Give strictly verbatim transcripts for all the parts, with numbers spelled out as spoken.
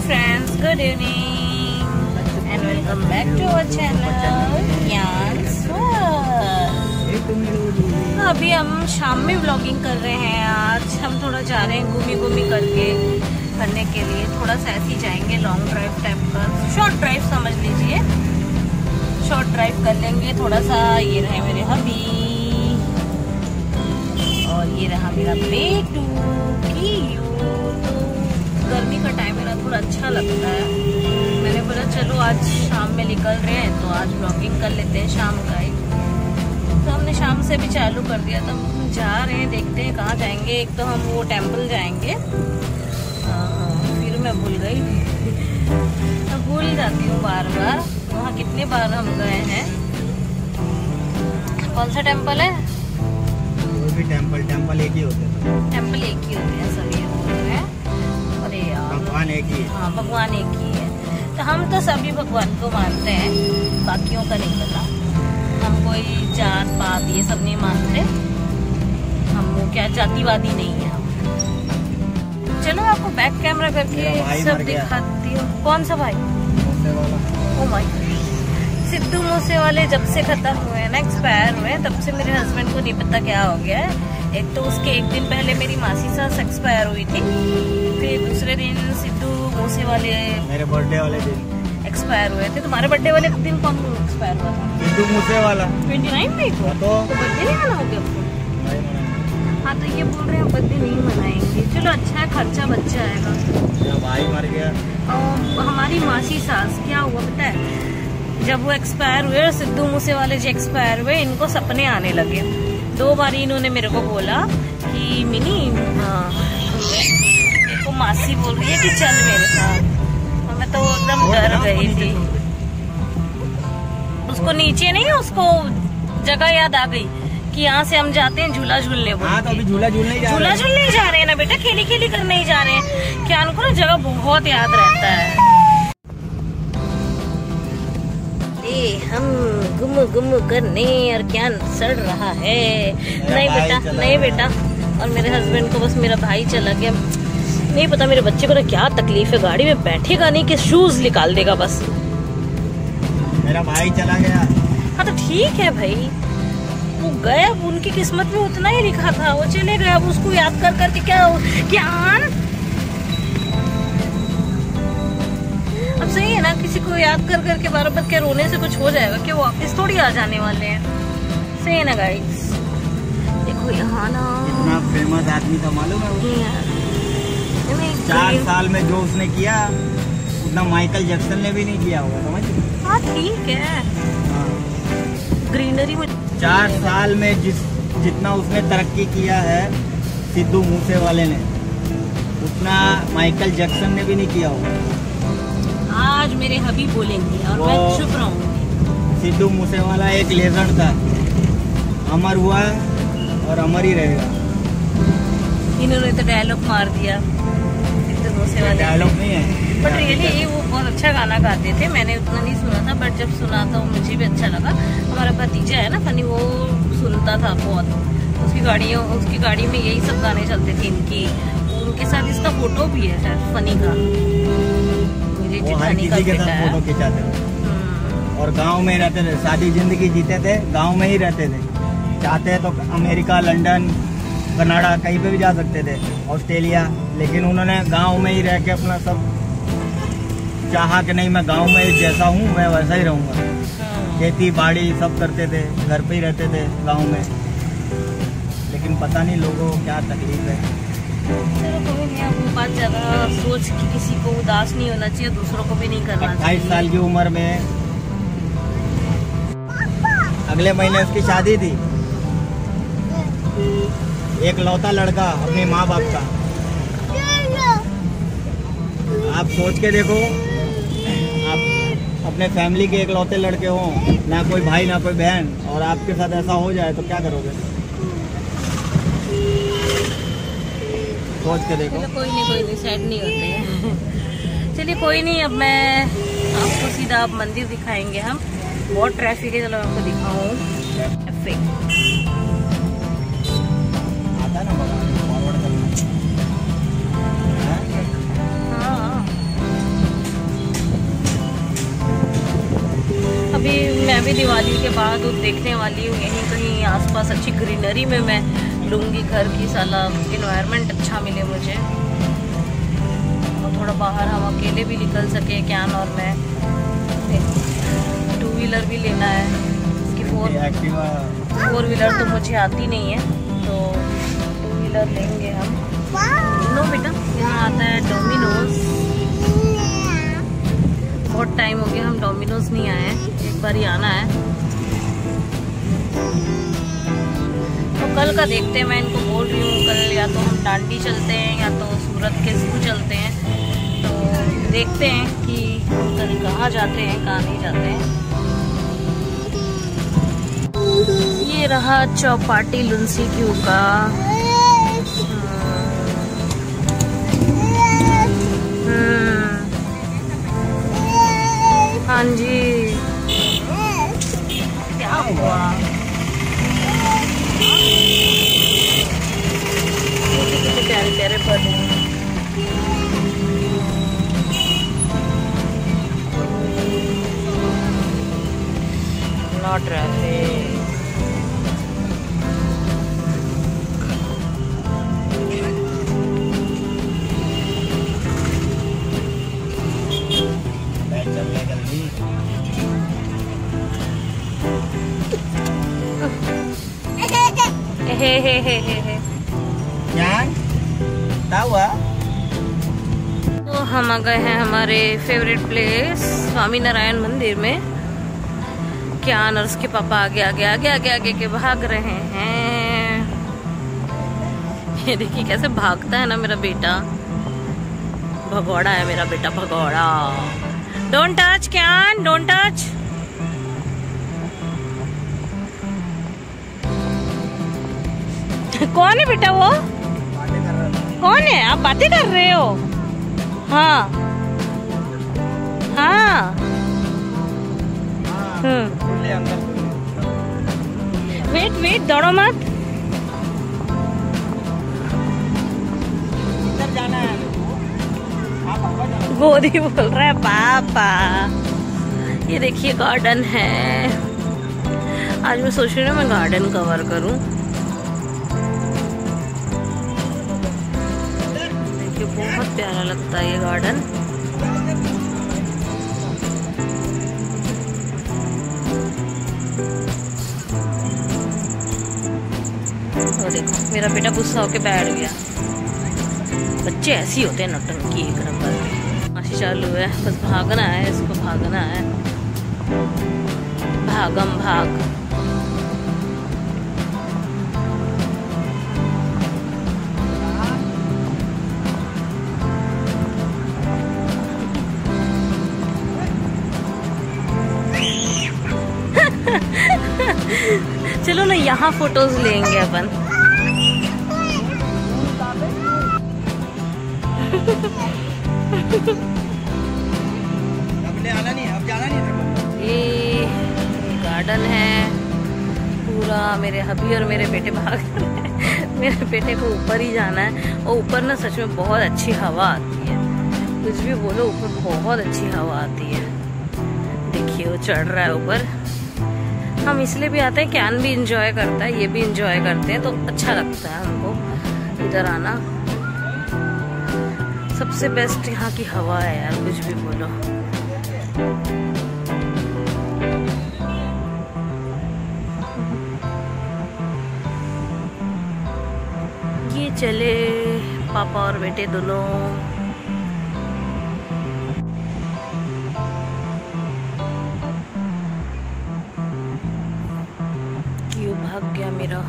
Hello friends, good evening and welcome back to our channel Gyan Swar. अभी हम शाम में व्लॉगिंग कर रहे हैं। आज हम थोड़ा जा रहे हैं घूमी घूमी करके करने के लिए, थोड़ा सा ऐसे ही जाएंगे, लॉन्ग ड्राइव टाइप का, शॉर्ट ड्राइव समझ लीजिए, शॉर्ट ड्राइव कर लेंगे थोड़ा सा। ये रहे मेरे हबी और ये रहा मेरा बेटू। गर्मी का टाइम है ना, थोड़ा अच्छा लगता है। मैंने बोला चलो आज शाम में निकल रहे हैं तो आज व्लॉगिंग कर लेते हैं शाम का ही, तो हमने शाम से भी चालू कर दिया। तो हम जा रहे हैं, देखते हैं कहाँ जाएंगे। एक तो हम वो टेम्पल जाएंगे, आ, फिर मैं भूल गई, मैं भूल जाती हूँ बार बार वहाँ कितने बार हम गए हैं। कौन सा टेम्पल है? वो भी टेम्पल टेम्पल एक ही होते हैं, टेम्पल एक ही होते हैं सभी है। भगवान एक ही है। हाँ, भगवान एक ही है। तो हम तो सभी भगवान को मानते हैं, बाकियों का नहीं पता। हम कोई जात पात ये सब नहीं मानते, हम वो क्या जातिवादी नहीं है हम। चलो आपको बैक कैमरा करके सब दिखाती हूँ। कौन सा भाई? ओ माय, सिद्धू मूसे वाले जब से खत्म हुए हैं ना, एक्सपायर हुए, तब से मेरे हस्बैंड को नहीं पता क्या हो गया है। एक तो उसके एक दिन पहले मेरी मासी सास एक्सपायर हुई थी, फिर दूसरे दिन सिद्धू मूसे वाले मेरे बर्थडे वाले दिन एक्सपायर हुए थे। तुम्हारे बर्थडे वाले दिन कौन एक्सपायर हुआ था? सिद्धू मूसे वाला उनतीस में हुआ। तो बर्थडे नहीं मना होगा आपको? हाँ, तो ये बोल रहे हैं बर्थडे नहीं मनाएंगे। चलो अच्छा है, खर्चा बच जाएगा। भाई मर गया। और हमारी मासी सास, क्या हुआ पता है, जब वो एक्सपायर हुए और सिद्धू मूसे वाले जो एक्सपायर हुए, इनको सपने आने लगे। दो बार इन्होंने मेरे को बोला कि मिनी मासी बोल रही है कि चल मेरे साथ। मैं तो एकदम डर गई थी। उसको नीचे नहीं, उसको जगह याद आ गई कि यहाँ से हम जाते हैं झूला झूलने। हाँ, तो अभी झूला झूलने झूला झूलने जा रहे हैं ना बेटा, खेली खेली करने ही जा रहे हैं। क्या उनको ना जगह बहुत याद रहता है। ए, हम गुम गुम करने और क्या सड़ रहा है। नहीं बेटा, नहीं बेटा। और मेरे हस्बैंड को बस मेरा भाई चला गया, नहीं पता मेरे बच्चे को ना क्या तकलीफ है, गाड़ी में बैठेगा नहीं कि शूज निकाल देगा बस। मेरा भाई चला गया। हाँ तो ठीक है भाई, वो गए, अब उनकी किस्मत में उतना ही लिखा था, वो चले गए। अब उसको याद कर करके क्या क्या अब सही है ना, किसी को याद कर करके बार बार क्या रोने से कुछ हो जाएगा कि वो वापस थोड़ी आ जाने वाले हैं। सही है ना गाइस? देखो यहाँ ना इतना फेमस आदमी था, मालूम है चार साल में जो उसने किया उतना माइकल जैक्सन ने भी नहीं किया होगा, समझ। हाँ ठीक है, ग्रीनरी में चार साल में जिस जितना उसने तरक्की किया है सिद्धू मूसे वाले ने, उतना माइकल जैक्सन ने भी नहीं किया होगा। आज मेरे हबी बोलेंगे और मैं चुप रहूंगी। सिद्धू मूसे वाला एक लेजेंड था, अमर हुआ और अमर ही रहेगा। इन्होंने तो डायलॉग मार दिया डायलॉग नहीं है, बट रियली वो बहुत अच्छा गाना गाते थे। मैंने उतना नहीं सुना था, बट जब सुना था मुझे भी अच्छा लगा। हमारा भतीजा है ना फनी, वो सुनता था बहुत, उसकी गाड़ियों उसकी गाड़ी में यही सब गाने चलते थे इनकी। उनके साथ इसका फोटो भी है शायद फनी का, मुझे फनी का फोटो खिंचाते थे। और गाँव में रहते थे, सादी जिंदगी जीते थे, गाँव में ही रहते थे। चाहते तो अमेरिका, लंदन, कनाडा, कहीं पे भी जा सकते थे, ऑस्ट्रेलिया, लेकिन उन्होंने गांव में ही रह के अपना सब चाहा कि नहीं मैं गांव में जैसा हूँ मैं वैसा ही रहूँगा। खेती बाड़ी सब करते थे, घर पे ही रहते थे गांव में, लेकिन पता नहीं लोगों को क्या तकलीफ है। चलो कोई नहीं, आपको बात ज़्यादा सोच कि किसी को उदास नहीं होना चाहिए, दूसरों को भी नहीं करना चाहिए। अट्ठाईस साल की उम्र में अगले महीने उसकी शादी थी। एक लौता लड़का अपने माँ बाप का, आप सोच के देखो, आप अपने फैमिली के एक लौते लड़के हो, ना कोई भाई ना कोई बहन, और आपके साथ ऐसा हो जाए तो क्या करोगे? सोच के देखो। कोई नहीं, कोई नहीं, सैड नहीं होते हैं। चलिए कोई नहीं, अब मैं आपको सीधा आप मंदिर दिखाएंगे। हम बहुत ट्रैफिक है, चलो आपको दिखाऊँ। फॉरवर्ड करना। हाँ भी दिवाली के बाद वो देखने वाली हूँ, यहीं कहीं आसपास अच्छी ग्रीनरी में मैं लूँगी घर की, साला इन्वायरमेंट अच्छा मिले मुझे और थोड़ा बाहर हम अकेले भी निकल सके कैन। और मैं टू व्हीलर भी लेना है कि फोर फोर व्हीलर तो मुझे आती नहीं है, तो टू व्हीलर लेंगे हम। नो बेटा, यहाँ आता है डोमिनोज, बहुत टाइम हो गया हम डोमिनोज नहीं आए, एक बार ही आना है। तो कल का देखते हैं, मैं इनको बोल रही हूँ कल या तो हम डांडी चलते हैं या तो सूरत के जू चलते हैं, तो देखते हैं कि कल कहाँ जाते हैं कहाँ नहीं जाते हैं। ये रहा चौपाटी लुंसी क्यू का जी। क्या हुआ? कितने प्यारे प्यारे फल हैं। No traffic. Hehehehe. Yang, tahu ah? तो हम आ गए हैं हमारे फेवरेट प्लेस स्वामी नारायण मंदिर में। क्या नर्स के पापा आगे आगे आगे आगे आगे के भाग रहे हैं। ये देखिए कैसे भागता है ना मेरा बेटा, भगौड़ा है मेरा बेटा, भगौड़ा। डोंट टच क्यान, डोंट टच। कौन है बेटा वो? कौन है? आप बातें कर रहे हो? हाँ हाँ हम्म। वेट वेट, दौड़ो मत। किधर जाना है? गोदी बोल रहा है पापा। ये देखिए गार्डन है। आज मैं सोच रही हूँ मैं गार्डन कवर करूँ। बहुत प्यारा लगता है ये गार्डन। और देखो मेरा बेटा गुस्सा होके बैठ गया। बच्चे ऐसे ही होते हैं, नौटंकी एक नंबर पे। माशी चालू है, बस भागना है इसको, भागना है। भागम भाग। चलो ना यहाँ फोटोज लेंगे अपन। आना नहीं, अब जाना नहीं। ये गार्डन है पूरा। मेरे हबी और मेरे बेटे भाग रहे हैं। मेरे बेटे को ऊपर ही जाना है। और ऊपर ना सच में बहुत अच्छी हवा आती है, कुछ भी बोलो, ऊपर बहुत अच्छी हवा आती है। देखिए वो चढ़ रहा है ऊपर। हम इसलिए भी आते हैं, कैन भी इंजॉय करता है, ये भी इंजॉय करते हैं, तो अच्छा लगता है हमको इधर आना। सबसे बेस्ट यहाँ की हवा है यार, कुछ भी बोलो। ये चले पापा और बेटे दोनों। भाग गया मेरा।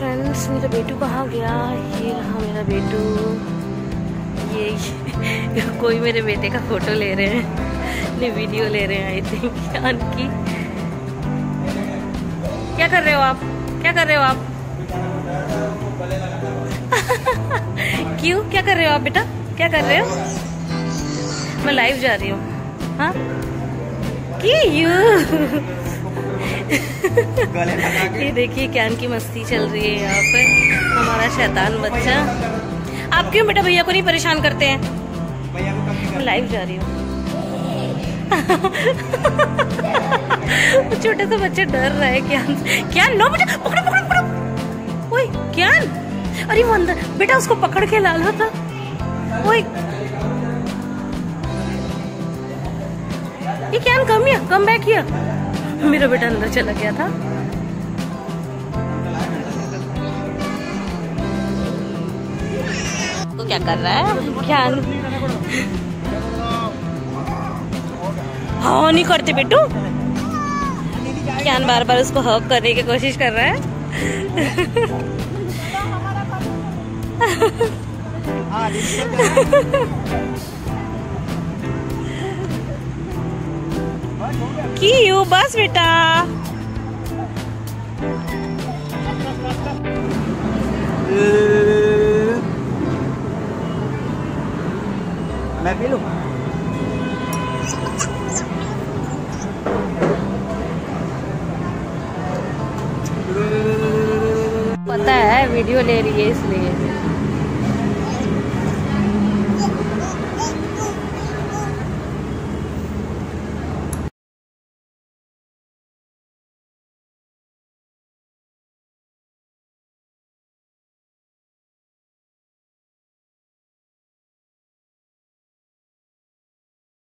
फ्रेंड्स मेरा बेटू कहाँ गया? ये रहा मेरा बेटू। ये कोई मेरे बेटे का फोटो ले रहे हैं, नहीं वीडियो ले रहे हैं आई थिंक। क्या क्या कर रहे हो आप? क्या कर रहे हो आप? क्यों, क्या कर रहे हो आप बेटा? क्या कर रहे हो? मैं लाइव जा रही हूँ। हाँ की यू ये देखिए कैन की मस्ती चल रही है यहाँ पे, हमारा शैतान बच्चा। आप क्यों बेटा भैया को नहीं परेशान करते हैं? मैं लाइव जा रही हूँ। छोटे से बच्चे डर रहे हैं। क्या क्या नो बेटा, पकड़ो पकड़ो पकड़ो। ओए क्या, अरे वो अंदर बेटा, उसको पकड़ के ला लो था। ओए ये क्या, कम या कम बैक किया। मेरा बेटा अंदर चला गया था। तो क्या कर रहा है क्या? हाँ नहीं करते बेटू। क्यान बार बार उसको हर्ग करने की कोशिश कर रहा है। क्यों बस बेटा, मैं पी लूं। पता है वीडियो ले रही है इसलिए।